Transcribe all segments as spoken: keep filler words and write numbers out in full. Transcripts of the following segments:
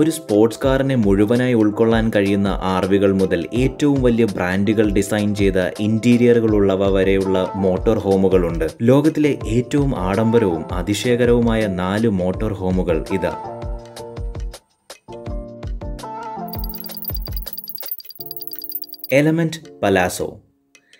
ഒരു സ്പോർട്സ് കാറിനെ മുഴുവനായി ഉൾക്കൊള്ളാൻ കഴിയുന്ന ആർവികൾ മുതൽ ഏറ്റവും വലിയ ബ്രാൻഡുകൾ ഡിസൈൻ ചെയ്ത ഇന്റീരിയറുകളുള്ളവ വരെയുള്ള മോട്ടോർ ഹോമുകളുണ്ട്. ലോകത്തിലെ ഏറ്റവും ആഡംബരവും അതിശയകരവുമായ നാല് മോട്ടോർ ഹോമുകൾ ഇതാ. Element palazzo.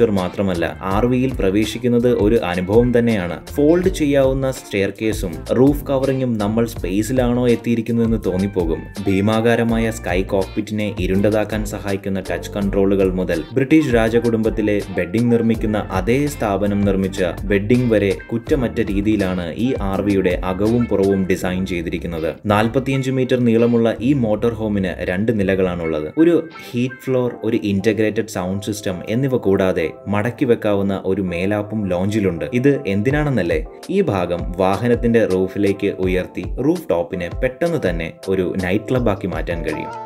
മാത്രമല്ല, ആർ വിയിൽ പ്രവേശിക്കുന്നത് ഒരു അനുഭവം തന്നെയാണ്. ഫോൾഡ് ചെയ്യാവുന്ന സ്റ്റെയർ കേസും റൂഫ് കവറിങ്ങും നമ്മൾ സ്പേസിലാണോ എത്തിയിരിക്കുന്നതെന്ന് തോന്നിപ്പോകും. ഭീമാകാരമായ സ്കൈ കോക്പിറ്റിനെ ഇരുണ്ടതാക്കാൻ സഹായിക്കുന്ന ടച്ച് കൺട്രോളുകൾ മുതൽ ബ്രിട്ടീഷ് രാജകുടുംബത്തിലെ ബെഡിംഗ് നിർമ്മിക്കുന്ന അതേ സ്ഥാപനം നിർമ്മിച്ച ബെഡിംഗ് വരെ കുറ്റമറ്റ രീതിയിലാണ് ഈ ആർ വിയുടെ അകവും പുറവും ഡിസൈൻ ചെയ്തിരിക്കുന്നത്. നാൽപ്പത്തിയഞ്ച് മീറ്റർ നീളമുള്ള ഈ മോട്ടോർ ഹോമിന് രണ്ട് നിലകളാണുള്ളത്. ഒരു ഹീറ്റ് ഫ്ലോർ, ഒരു ഇന്റഗ്രേറ്റഡ് സൗണ്ട് സിസ്റ്റം എന്നിവ കൂടാതെ മടക്കി വെക്കാവുന്ന ഒരു മേലാപ്പും ലോഞ്ചിലുണ്ട്. ഇത് എന്തിനാണെന്നല്ലേ? ഈ ഭാഗം വാഹനത്തിന്റെ റൂഫിലേക്ക് ഉയർത്തി റൂഫ് ടോപ്പിനെ പെട്ടെന്ന് തന്നെ ഒരു നൈറ്റ് ക്ലബ്ബാക്കി മാറ്റാൻ കഴിയും.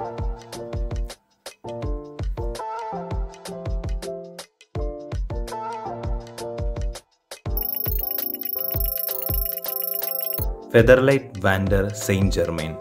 Featherlite Vander Saint Germain.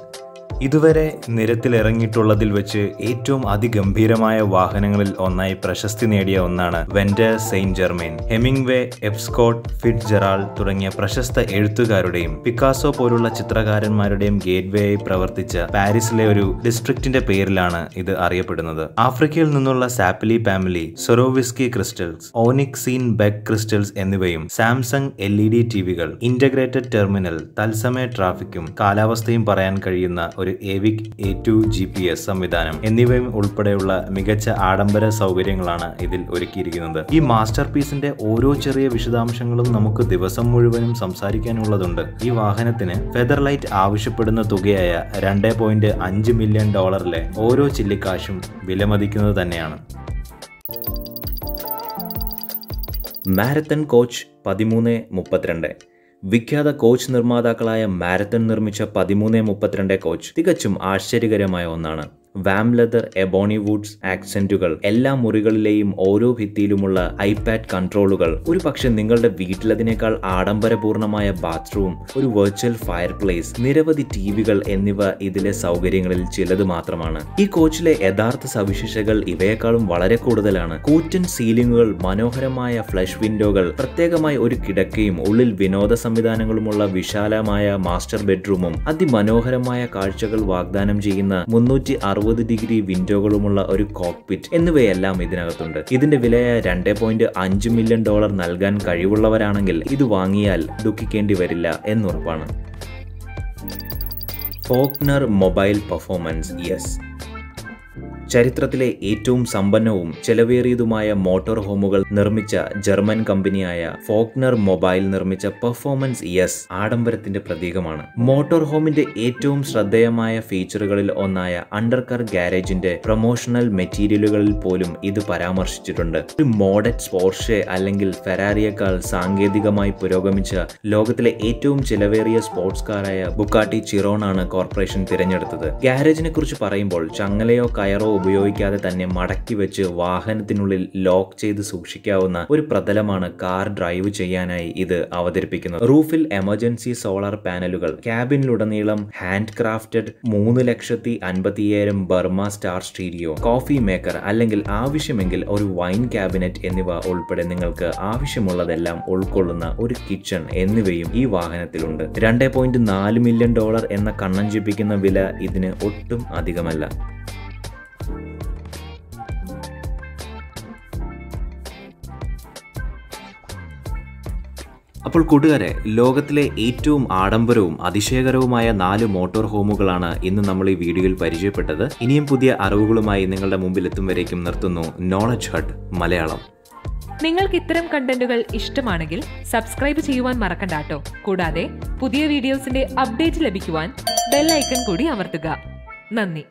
ഇതുവരെ നിരത്തിലിറങ്ങിയിട്ടുള്ളതിൽ വെച്ച് ഏറ്റവും അതിഗംഭീരമായ വാഹനങ്ങളിൽ ഒന്നായി പ്രശസ്തി നേടിയ ഒന്നാണ് vendor Saint Germain. Hemingway, F Scott, Fitzgerald തുടങ്ങിയ പ്രശസ്ത എഴുത്തുകാരുടെയും പിക്കാസോ പോലുള്ള ചിത്രകാരന്മാരുടെയും ഗേറ്റ്വേയായി പ്രവർത്തിച്ച പാരീസിലെ ഒരു ഡിസ്ട്രിക്റ്റിന്റെ പേരിലാണ് ഇത് അറിയപ്പെടുന്നത്. ആഫ്രിക്കയിൽ നിന്നുള്ള സാപ്പിലി ഫാമിലി, സൊറോവിസ്കി ക്രിസ്റ്റൽസ്, ഓനിക്സീൻ ബെക്ക് ക്രിസ്റ്റൽസ് എന്നിവയും സാംസങ് എൽ ഇ ഡി ടിവികൾ, ഇന്റഗ്രേറ്റഡ് ടെർമിനൽ, തത്സമയ ട്രാഫിക്കും കാലാവസ്ഥയും പറയാൻ കഴിയുന്ന ഒരു AVIC A two G P S സംവിധാനം എന്നിവയും ഉൾപ്പെടെയുള്ള മികച്ച ആഡംബര സൗകര്യങ്ങളാണ് ഇതിൽ ഒരുക്കിയിരിക്കുന്നത്. ഈ മാസ്റ്റർ പീസിന്റെ ഓരോ ചെറിയ വിശദാംശങ്ങളും നമുക്ക് ദിവസം മുഴുവനും സംസാരിക്കാനുള്ളതുണ്ട്. ഈ വാഹനത്തിന് ഫെദർലൈറ്റ് ആവശ്യപ്പെടുന്ന തുകയായ രണ്ട് പോയിന്റ് അഞ്ച് മില്യൺ ഡോളറിലെ ഓരോ ചില്ലിക്കാശും വിലമതിക്കുന്നത് തന്നെയാണ്. മാരത്തൺ കോച്ച് പതിമൂന്ന് മുപ്പത്തിരണ്ട്. വിഖ്യാത കോച്ച് നിർമ്മാതാക്കളായ മാരത്തൺ നിർമ്മിച്ച പതിമൂന്ന് മുപ്പത്തിരണ്ട് കോച്ച് തികച്ചും ആശ്ചര്യകരമായ ഒന്നാണ്. വാം ലെതർ, എബോണി വുഡ്സ് ആക്സെന്റുകൾ, എല്ലാ മുറികളിലെയും ഓരോ ഭിത്തിയിലുമുള്ള ഐപാഡ് കൺട്രോളുകൾ, ഒരു പക്ഷെ നിങ്ങളുടെ വീട്ടിലതിനേക്കാൾ ആഡംബരപൂർണമായ ബാത്റൂം, ഒരു വെർച്വൽ ഫയർ പ്ലേസ്, നിരവധി ടി വികൾ എന്നിവ ഇതിലെ സൗകര്യങ്ങളിൽ ചിലത് മാത്രമാണ്. ഈ കോച്ചിലെ യഥാർത്ഥ സവിശേഷതകൾ ഇവയെക്കാളും വളരെ കൂടുതലാണ്. കൂറ്റൻ സീലിംഗുകൾ, മനോഹരമായ ഫ്ലഷ് വിൻഡോകൾ, പ്രത്യേകമായി ഒരു കിടക്കയും ഉള്ളിൽ വിനോദ സംവിധാനങ്ങളുമുള്ള വിശാലമായ മാസ്റ്റർ ബെഡ്റൂമും അതിമനോഹരമായ കാഴ്ചകൾ വാഗ്ദാനം ചെയ്യുന്ന മുന്നൂറ്റി അറുപത് ഡിഗ്രി വിൻഡോകളുമുള്ള ഒരു കോക്പിറ്റ് എന്നിവയെല്ലാം ഇതിനകത്തുണ്ട്. ഇതിന്റെ വിലയായ രണ്ട് പോയിന്റ് അഞ്ച് മില്യൺ ഡോളർ നൽകാൻ കഴിവുള്ളവരാണെങ്കിൽ ഇത് വാങ്ങിയാൽ ദുഃഖിക്കേണ്ടി വരില്ല എന്നുറപ്പാണ്. Faulkner mobile performance. യെസ്, ചരിത്രത്തിലെ ഏറ്റവും സമ്പന്നവും ചെലവേറിയതുമായ മോട്ടോർ ഹോമുകൾ നിർമ്മിച്ച ജർമ്മൻ കമ്പനിയായ ഫോക്നർ മൊബൈൽ നിർമ്മിച്ച പെർഫോമൻസ് എസ് ആഡംബരത്തിന്റെ പ്രതീകമാണ്. മോട്ടോർ ഹോമിന്റെ ഏറ്റവും ശ്രദ്ധേയമായ ഫീച്ചറുകളിൽ ഒന്നായ അണ്ടർകർ ഗാരേജിന്റെ പ്രൊമോഷണൽ മെറ്റീരിയലുകളിൽ പോലും ഇത് പരാമർശിച്ചിട്ടുണ്ട്. ഒരു മോഡറ്റ് പോർഷെ അല്ലെങ്കിൽ ഫെറാറിയേക്കാൾ സാങ്കേതികമായി പുരോഗമിച്ച ലോകത്തിലെ ഏറ്റവും ചെലവേറിയ സ്പോർട്സ് കാറായ ബുക്കാട്ടി ചിറോണാണ് കോർപ്പറേഷൻ തിരഞ്ഞെടുത്തത്. ഗാരേജിനെ കുറിച്ച് പറയുമ്പോൾ ചങ്ങലയോ കയറോ ഉപയോഗിക്കാതെ തന്നെ മടക്കി വെച്ച് വാഹനത്തിനുള്ളിൽ ലോക്ക് ചെയ്ത് സൂക്ഷിക്കാവുന്ന ഒരു പ്രതലമാണ് കാർ ഡ്രൈവ് ചെയ്യാനായി ഇത് അവതരിപ്പിക്കുന്നത്. റൂഫിൽ എമർജൻസി സോളാർ പാനലുകൾ, ക്യാബിനിലുടനീളം ഹാൻഡ് ക്രാഫ്റ്റഡ് മൂന്ന് ലക്ഷത്തി അൻപത്തി ഏഴായിരം Burmester stereo, coffee maker അല്ലെങ്കിൽ ആവശ്യമെങ്കിൽ ഒരു വൈൻ ക്യാബിനറ്റ് എന്നിവ ഉൾപ്പെടെ നിങ്ങൾക്ക് ആവശ്യമുള്ളതെല്ലാം ഉൾക്കൊള്ളുന്ന ഒരു കിച്ചൺ എന്നിവയും ഈ വാഹനത്തിലുണ്ട്. രണ്ട് പോയിന്റ് നാല് മില്യൺ ഡോളർ എന്ന കണ്ണഞ്ചിപ്പിക്കുന്ന വില ഇതിന് ഒട്ടും അധികമല്ല. അപ്പോൾ കൂട്ടുകാരെ, ലോകത്തിലെ ഏറ്റവും ആഡംബരവും അതിശയകരവുമായ നാല് മോട്ടോർ ഹോമുകളാണ് ഇന്ന് നമ്മൾ ഈ വീഡിയോയിൽ പരിചയപ്പെട്ടത്. ഇനിയും പുതിയ അറിവുകളുമായി നിങ്ങളുടെ മുമ്പിൽ എത്തും വരേക്കും നിർത്തുന്നു നോളജ് ഹട്ട് മലയാളം. നിങ്ങൾക്ക് ഇത്തരം കണ്ടന്റുകൾ ഇഷ്ടമാണെങ്കിൽ സബ്സ്ക്രൈബ് ചെയ്യുവാൻ മറക്കണ്ട കേട്ടോ. കൂടാതെ പുതിയ വീഡിയോസിന്റെ അപ്ഡേറ്റ് ലഭിക്കുവാൻ ബെൽ ഐക്കൺ കൂടി അമർത്തുക. നന്ദി.